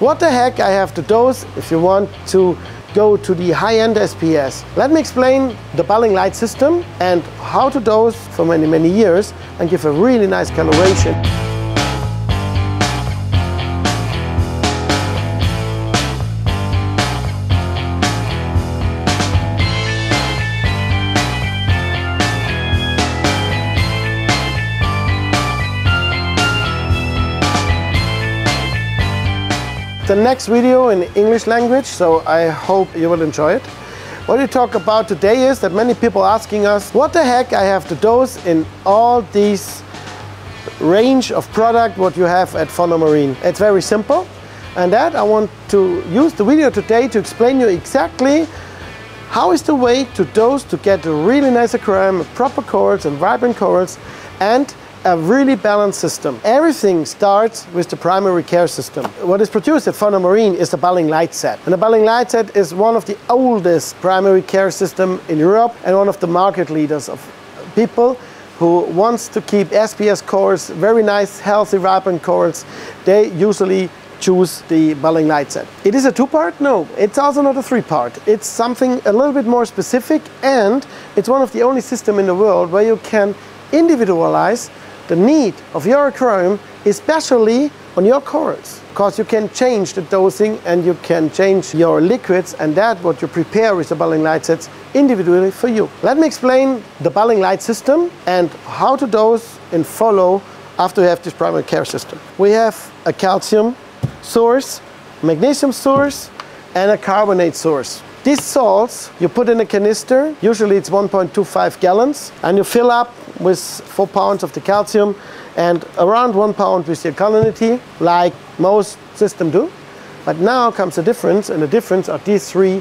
What the heck I have to dose if you want to go to the high-end SPS. Let me explain the Balling Light system and how to dose for many, many years and give a really nice coloration. The next video in English language, so I hope you will enjoy it. What we talk about today is that many people are asking us what the heck I have to dose in all these range of product what you have at Fauna Marin. It's very simple, and that I want to use the video today to explain you exactly how is the way to dose to get a really nice aquarium, proper corals and vibrant corals and a really balanced system. Everything starts with the primary care system. What is produced at Fauna Marin is the Balling Light Set. And the Balling Light Set is one of the oldest primary care system in Europe and one of the market leaders of people who wants to keep SPS corals, very nice, healthy, vibrant corals. They usually choose the Balling Light Set. It is a two-part? No, it's also not a three-part. It's something a little bit more specific, and it's one of the only system in the world where you can individualize the need of your aquarium, especially on your corals, because you can change the dosing and you can change your liquids, and that what you prepare with the Balling Light Sets individually for you. Let me explain the Balling Light system and how to dose and follow after you have this primary care system. We have a calcium source, magnesium source and a carbonate source. These salts you put in a canister, usually it's 1.25 gallons, and you fill up with 4 pounds of the calcium and around 1 pound with the alkalinity, like most systems do. But now comes a difference, and the difference are these three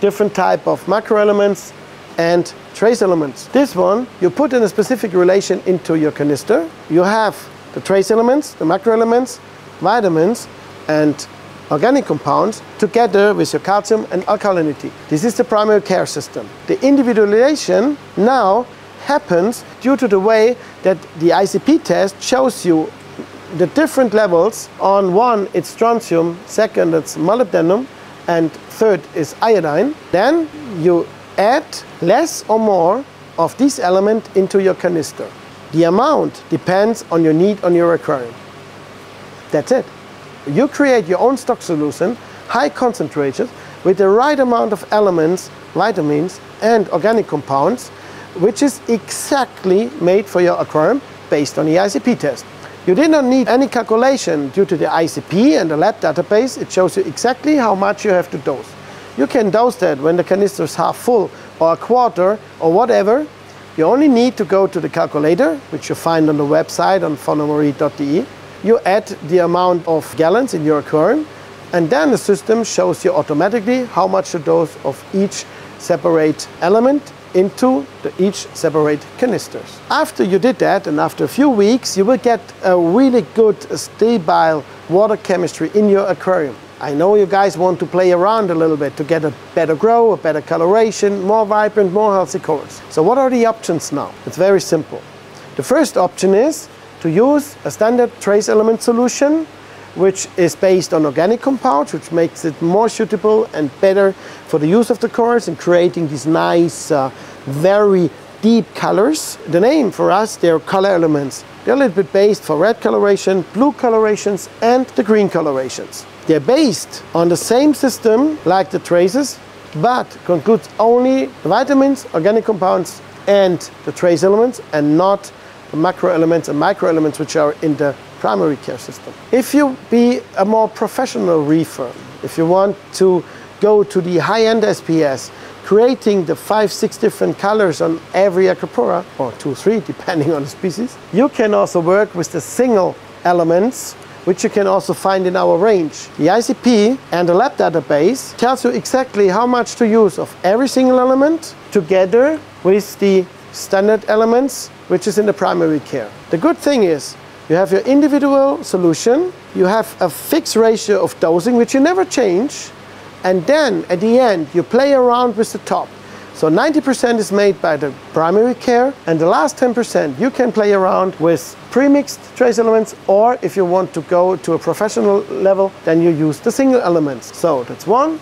different type of macro elements and trace elements. This one you put in a specific relation into your canister. You have the trace elements, the macro elements, vitamins and organic compounds together with your calcium and alkalinity. This is the primary care system. The individualization now happens due to the way that the ICP test shows you the different levels. On one it's strontium, second it's molybdenum, and third is iodine. Then you add less or more of this element into your canister. The amount depends on your need on your aquarium. That's it. You create your own stock solution, high concentrations, with the right amount of elements, vitamins and organic compounds, which is exactly made for your aquarium based on the ICP test. You did not need any calculation due to the ICP and the lab database. It shows you exactly how much you have to dose. You can dose that when the canister is half full or a quarter or whatever. You only need to go to the calculator, which you find on the website on faunamarin.de. You add the amount of gallons in your aquarium, and then the system shows you automatically how much to dose of each separate element into each separate canisters. After you did that, and after a few weeks, you will get a really good stable water chemistry in your aquarium. I know you guys want to play around a little bit to get a better grow, a better coloration, more vibrant, more healthy corals. So what are the options now? It's very simple. The first option is to use a standard trace element solution, which is based on organic compounds, which makes it more suitable and better for the use of the corals in creating these nice, very deep colors. The name for us, they're color elements. They're a little bit based for red coloration, blue colorations and the green colorations. They're based on the same system like the traces, but concludes only the vitamins, organic compounds and the trace elements, and not the macro elements and micro elements which are in the primary care system. If you be a more professional reefer, if you want to go to the high-end SPS, creating the 5-6 different colors on every Acropora, or 2-3 depending on the species, you can also work with the single elements, which you can also find in our range. The ICP and the lab database tells you exactly how much to use of every single element together with the standard elements, which is in the primary care. The good thing is, you have your individual solution, you have a fixed ratio of dosing which you never change, and then at the end you play around with the top. So 90% is made by the primary care, and the last 10% you can play around with premixed trace elements, or if you want to go to a professional level, then you use the single elements. So that's 1,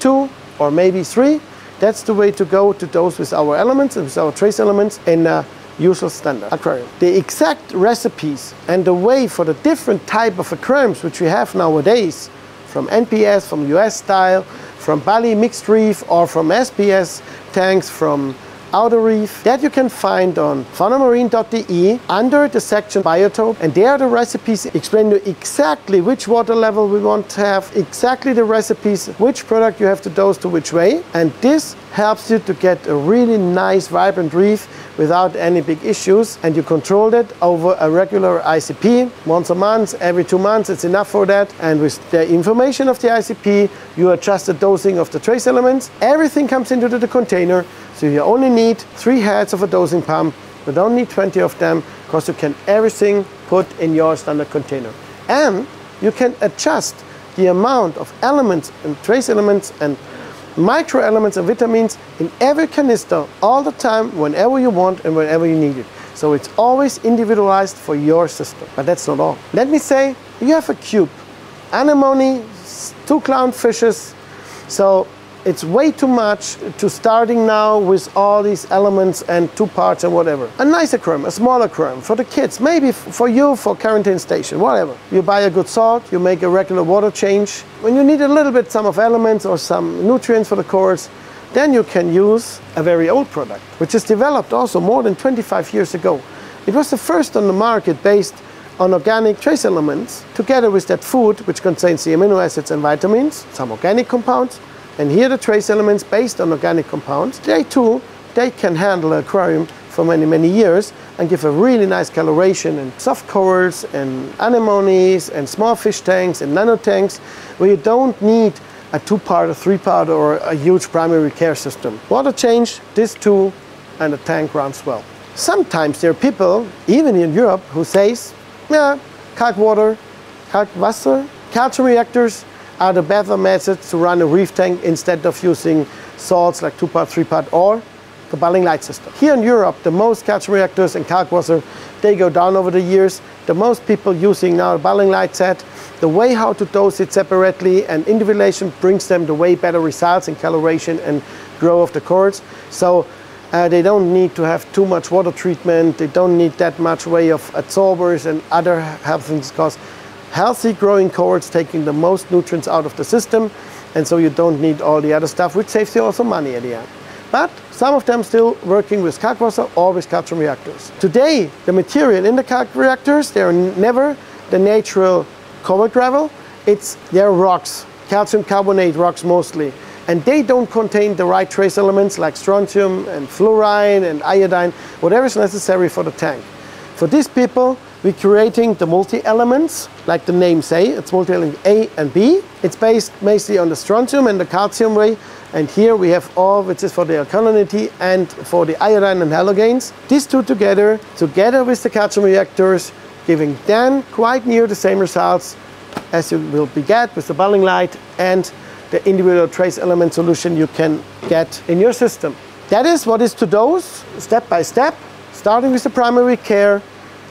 2, or maybe 3. That's the way to go to those with our elements and with our trace elements in a usual standard aquarium. The exact recipes and the way for the different type of aquariums which we have nowadays, from NPS, from US style, from Bali mixed reef, or from SPS tanks from outer reef, that you can find on faunamarin.de under the section biotope, and there the recipes explain you exactly which water level we want to have, exactly the recipes, which product you have to dose to which way, and this helps you to get a really nice vibrant reef without any big issues, and you control that over a regular ICP once a month, every 2 months, it's enough for that, and with the information of the ICP you adjust the dosing of the trace elements. Everything comes into the container, so you only need 3 heads of a dosing pump. You don't need 20 of them, because you can everything put in your standard container, and you can adjust the amount of elements and trace elements and micro elements and vitamins in every canister all the time, whenever you want and whenever you need it. So it's always individualized for your system. But that's not all. Let me say, you have a cube, anemone, 2 clownfishes, so it's way too much to starting now with all these elements and 2 parts and whatever. A nicer aquarium, a smaller aquarium for the kids, maybe for you, for quarantine station, whatever. You buy a good salt, you make a regular water change. When you need a little bit some of elements or some nutrients for the corals, then you can use a very old product, which is developed also more than 25 years ago. It was the first on the market based on organic trace elements, together with that food, which contains the amino acids and vitamins, some organic compounds. And here the trace elements based on organic compounds, they can handle an aquarium for many, many years and give a really nice coloration and soft corals and anemones and small fish tanks and nano tanks, where you don't need a 2-part or 3-part or a huge primary care system. Water change, this 2, and the tank runs well. Sometimes there are people, even in Europe, who says, yeah, Kalkwasser, calcium reactors are the better methods to run a reef tank instead of using salts like 2-part, 3-part or the Balling Light system. Here in Europe, the most calcium reactors and Kalkwasser, they go down over the years. The most people using now the Balling Light set, the way how to dose it separately and individuation brings them the way better results in coloration and grow of the corals. So they don't need to have too much water treatment, they don't need that much way of adsorbers and other health things, because healthy growing corals taking the most nutrients out of the system, and so you don't need all the other stuff, which saves you also money at the end. But some of them still working with Kalkwasser or with calcium reactors. Today, the material in the calc reactors, they are never the natural coral gravel, they're rocks, calcium carbonate rocks mostly, and they don't contain the right trace elements like strontium and fluorine and iodine, whatever is necessary for the tank. For these people, we're creating the multi-elements, like the name say, it's multi-element A and B. It's based mostly on the strontium and the calcium way, and here we have all, which is for the alkalinity and for the iodine and halogens. These 2 together with the calcium reactors, giving then quite near the same results as you will get with the Balling Light and the individual trace element solution you can get in your system. That is what is to dose, step by step, starting with the primary care,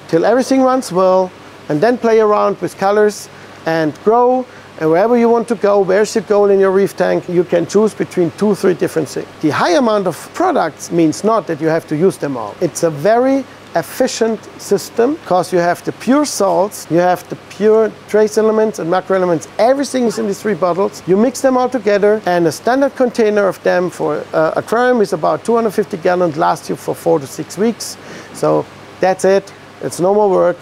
till everything runs well, and then play around with colors and grow, and wherever you want to go, where's your goal in your reef tank, you can choose between 2-3 different things. The high amount of products means not that you have to use them all. It's a very efficient system, because you have the pure salts, you have the pure trace elements and macro elements, everything is in these 3 bottles. You mix them all together, and a standard container of them for aquarium is about 250 gallons, lasts you for 4 to 6 weeks. So that's it. It's no more work,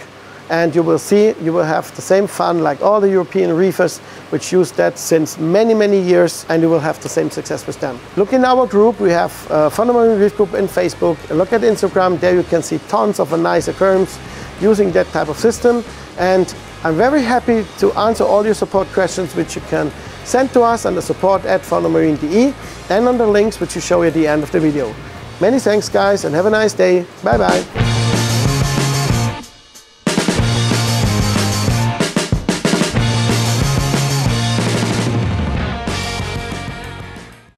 and you will see, you will have the same fun like all the European reefers which use that since many, many years, and you will have the same success with them. Look in our group, we have Fauna Marin Reef Group in Facebook, look at Instagram, there you can see tons of nice aquariums using that type of system, and I'm very happy to answer all your support questions which you can send to us under support@faunamarin.de and on the links which you show at the end of the video. Many thanks guys, and have a nice day, bye bye.